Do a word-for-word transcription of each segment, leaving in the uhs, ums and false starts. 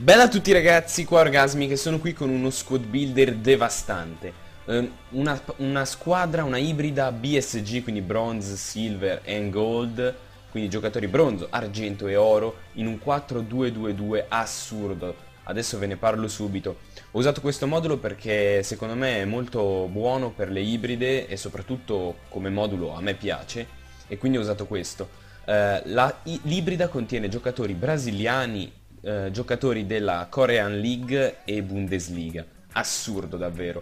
Bella a tutti ragazzi, qua Orgasmic, che sono qui con uno squad builder devastante. um, una, una squadra, una ibrida B S G, quindi bronze, silver and gold, quindi giocatori bronzo, argento e oro, in un quattro due due due assurdo. Adesso ve ne parlo subito. Ho usato questo modulo perché secondo me è molto buono per le ibride e soprattutto come modulo a me piace, e quindi ho usato questo. uh, L'ibrida contiene giocatori brasiliani, Eh, giocatori della Korean League e Bundesliga. Assurdo davvero.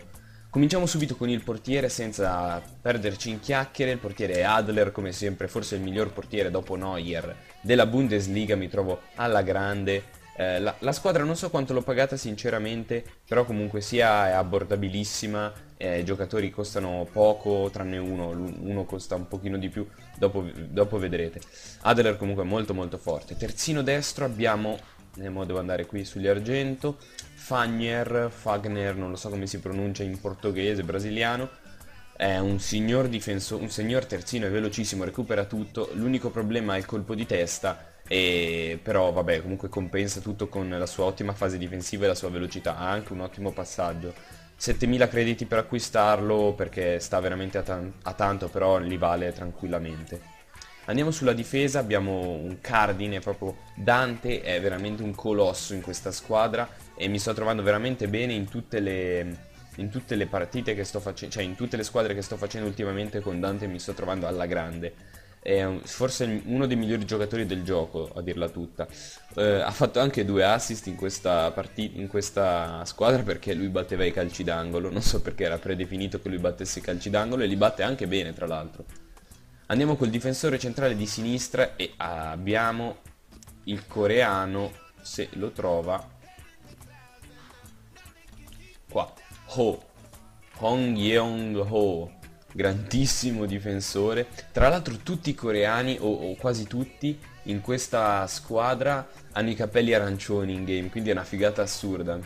Cominciamo subito con il portiere senza perderci in chiacchiere. Il portiere è Adler, come sempre, forse il miglior portiere dopo Neuer della Bundesliga. Mi trovo alla grande. eh, la, la squadra non so quanto l'ho pagata sinceramente, però comunque sia è abbordabilissima. eh, I giocatori costano poco, tranne uno. Uno costa un pochino di più, dopo, dopo vedrete. Adler comunque è molto molto forte. Terzino destro abbiamo, devo andare qui sugli argento, Fagner, Fagner, non lo so come si pronuncia in portoghese, brasiliano. È un signor difensore, un signor terzino, è velocissimo, recupera tutto. L'unico problema è il colpo di testa, e però vabbè, comunque compensa tutto con la sua ottima fase difensiva e la sua velocità. Ha anche un ottimo passaggio. settemila crediti per acquistarlo perché sta veramente a, tan a tanto, però li vale tranquillamente. Andiamo sulla difesa, abbiamo un cardine, proprio Dante, è veramente un colosso in questa squadra e mi sto trovando veramente bene in tutte le, in tutte le partite che sto facendo, cioè in tutte le squadre che sto facendo ultimamente con Dante mi sto trovando alla grande. È forse uno dei migliori giocatori del gioco, a dirla tutta. Eh, ha fatto anche due assist in questa, in questa squadra perché lui batteva i calci d'angolo, non so perché era predefinito che lui battesse i calci d'angolo e li batte anche bene tra l'altro. Andiamo col difensore centrale di sinistra e abbiamo il coreano, se lo trova, qua, Ho, Hong Yeong Ho, grandissimo difensore. Tra l'altro tutti i coreani, o, o quasi tutti, in questa squadra hanno i capelli arancioni in game, quindi è una figata assurda.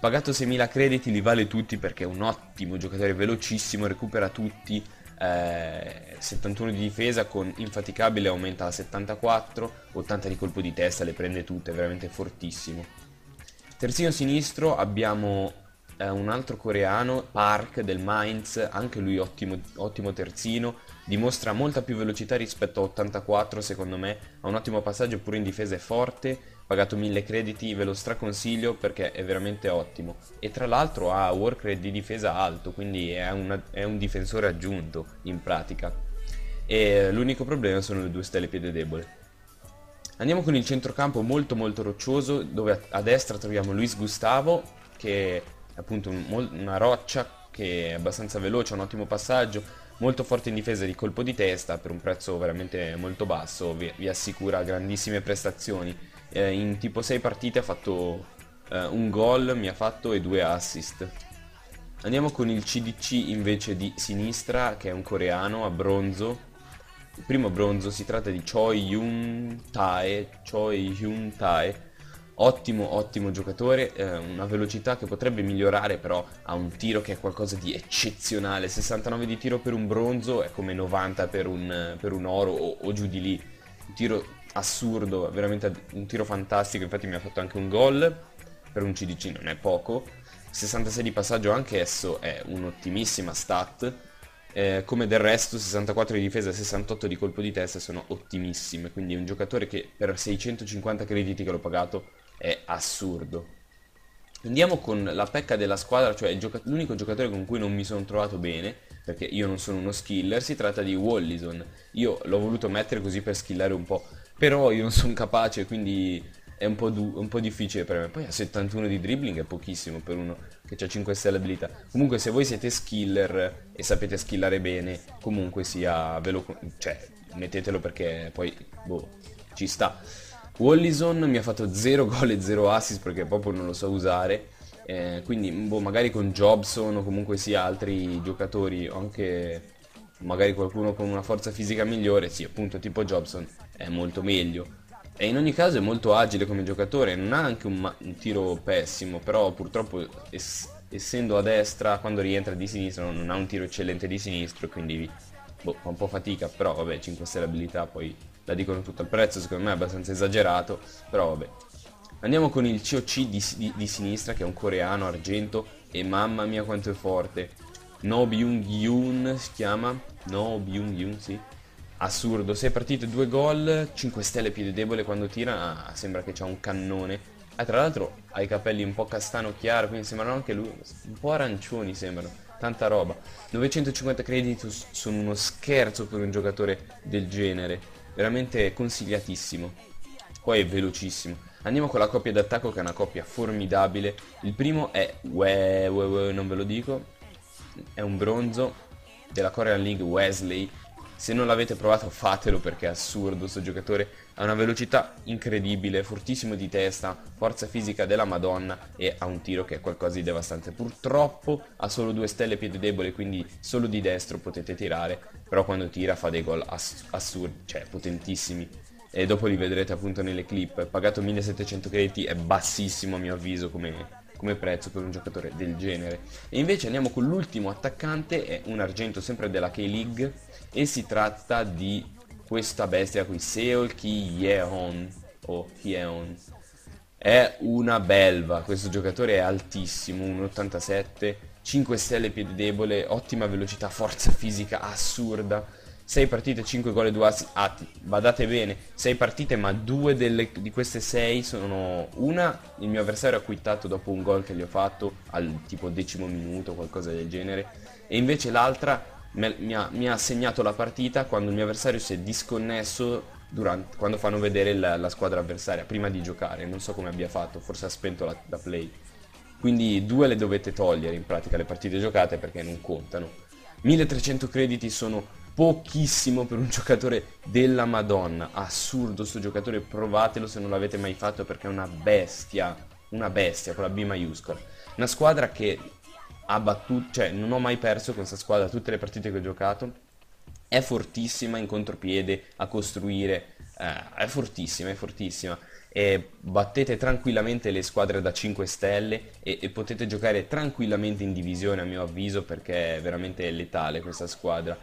Pagato seimila crediti, li vale tutti perché è un ottimo giocatore, velocissimo, recupera tutti. Eh, settantuno di difesa con infaticabile, aumenta a settantaquattro, ottanta di colpo di testa, le prende tutte, è veramente fortissimo. Terzino sinistro abbiamo eh, un altro coreano, Park del Mainz, anche lui ottimo, ottimo terzino, dimostra molta più velocità rispetto a ottantaquattro secondo me, ha un ottimo passaggio, pure in difesa è forte. Pagato mille crediti, ve lo straconsiglio perché è veramente ottimo, e tra l'altro ha work rate di difesa alto, quindi è, una, è un difensore aggiunto in pratica, e l'unico problema sono le due stelle piede debole. Andiamo con il centrocampo molto molto roccioso, dove a, a destra troviamo Luis Gustavo, che è appunto un, una roccia, che è abbastanza veloce, ha un ottimo passaggio, molto forte in difesa di colpo di testa, per un prezzo veramente molto basso vi, vi assicura grandissime prestazioni. Eh, in tipo sei partite ha fatto eh, un gol, mi ha fatto, e due assist. Andiamo con il C D C invece di sinistra, che è un coreano a bronzo, il primo bronzo, si tratta di Choi Yun-tae, Choi Yun-tae. Ottimo, ottimo giocatore, eh, una velocità che potrebbe migliorare, però ha un tiro che è qualcosa di eccezionale, sessantanove di tiro per un bronzo è come novanta per un, per un oro o, o giù di lì, un tiro assurdo, veramente un tiro fantastico, infatti mi ha fatto anche un gol, per un C D C non è poco. Sessantasei di passaggio, anche esso è un'ottimissima stat, eh, come del resto sessantaquattro di difesa e sessantotto di colpo di testa sono ottimissime, quindi è un giocatore che per seicentocinquanta crediti che l'ho pagato è assurdo. Andiamo con la pecca della squadra, cioè l'unico giocatore con cui non mi sono trovato bene, perché io non sono uno skiller, si tratta di Wallison. Io l'ho voluto mettere così per skillare un po', però io non sono capace, quindi è un po', un po' difficile per me. Poi a settantuno di dribbling è pochissimo per uno che ha cinque stelle abilità. Comunque se voi siete skiller e sapete skillare bene, comunque sia ve lo, cioè mettetelo perché poi boh, ci sta. Wallison mi ha fatto zero gol e zero assist perché proprio non lo so usare, eh, quindi boh, magari con Jobson o comunque sia altri giocatori, o anche magari qualcuno con una forza fisica migliore, sì appunto tipo Jobson, è molto meglio. E in ogni caso è molto agile come giocatore, non ha anche un, un tiro pessimo, però purtroppo es essendo a destra, quando rientra di sinistra non ha un tiro eccellente di sinistro, quindi boh, fa un po' fatica, però vabbè, cinque stelle abilità poi la dicono tutto, al prezzo secondo me è abbastanza esagerato, però vabbè. Andiamo con il C O C di, di, di sinistra, che è un coreano, argento, e mamma mia quanto è forte. No Byung Yun si chiama. No Byung Yun, sì. Assurdo, sei partite, due gol, cinque stelle, piede debole, quando tira sembra che c'ha un cannone. Ah, tra l'altro ha i capelli un po' castano chiaro, quindi sembrano anche lui, un po' arancioni sembrano, tanta roba. novecentocinquanta crediti sono uno scherzo per un giocatore del genere, veramente consigliatissimo. Poi è velocissimo. Andiamo con la coppia d'attacco, che è una coppia formidabile. Il primo è, uè, uè, uè, non ve lo dico, è un bronzo della Korean League, Wesley. Se non l'avete provato fatelo, perché è assurdo sto giocatore, ha una velocità incredibile, fortissimo di testa, forza fisica della Madonna e ha un tiro che è qualcosa di devastante. Purtroppo ha solo due stelle piede debole, quindi solo di destro potete tirare, però quando tira fa dei gol ass assurdi, cioè potentissimi, e dopo li vedrete appunto nelle clip. Pagato millesettecento crediti, è bassissimo a mio avviso come... come prezzo per un giocatore del genere. E invece andiamo con l'ultimo attaccante, è un argento sempre della K-League, e si tratta di questa bestia qui, Seol Kiyeon o Kiyeon. È una belva, questo giocatore è altissimo, uno ottantasette, cinque stelle piede debole, ottima velocità, forza fisica assurda. sei partite, cinque gol e due assist. Ah, badate bene, sei partite, ma due delle, di queste sei sono... Una, il mio avversario ha quittato dopo un gol che gli ho fatto al tipo decimo minuto o qualcosa del genere, e invece l'altra mi, mi ha segnato la partita quando il mio avversario si è disconnesso durante, quando fanno vedere la, la squadra avversaria prima di giocare. Non so come abbia fatto, forse ha spento la, la play. Quindi due le dovete togliere in pratica, le partite giocate, perché non contano. milletrecento crediti sono... pochissimo per un giocatore della Madonna, assurdo sto giocatore, provatelo se non l'avete mai fatto, perché è una bestia, una bestia con la B maiuscola. Una squadra che ha battuto, cioè non ho mai perso con questa squadra tutte le partite che ho giocato, è fortissima in contropiede, a costruire, eh, è fortissima, è fortissima. E battete tranquillamente le squadre da cinque stelle e, e potete giocare tranquillamente in divisione a mio avviso, perché è veramente letale questa squadra.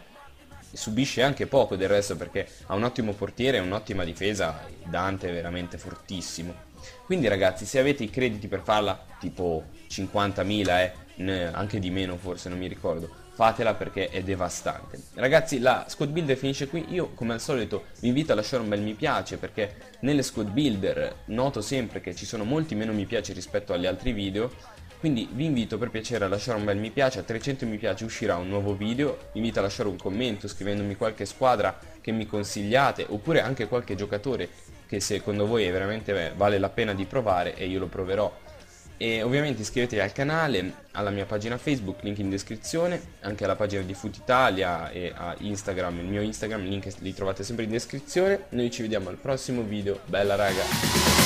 Subisce anche poco del resto, perché ha un ottimo portiere e un'ottima difesa, Dante è veramente fortissimo. Quindi ragazzi, se avete i crediti per farla, tipo cinquantamila, eh, anche di meno forse, non mi ricordo, fatela perché è devastante. Ragazzi, la squad builder finisce qui. Io come al solito vi invito a lasciare un bel mi piace, perché nelle squad builder noto sempre che ci sono molti meno mi piace rispetto agli altri video. Quindi vi invito per piacere a lasciare un bel mi piace, a trecento mi piace uscirà un nuovo video, vi invito a lasciare un commento scrivendomi qualche squadra che mi consigliate, oppure anche qualche giocatore che secondo voi è veramente, beh, vale la pena di provare, e io lo proverò. E ovviamente iscrivetevi al canale, alla mia pagina Facebook, link in descrizione, anche alla pagina di FUT Italia e a Instagram, il mio Instagram, link li trovate sempre in descrizione. Noi ci vediamo al prossimo video, bella raga!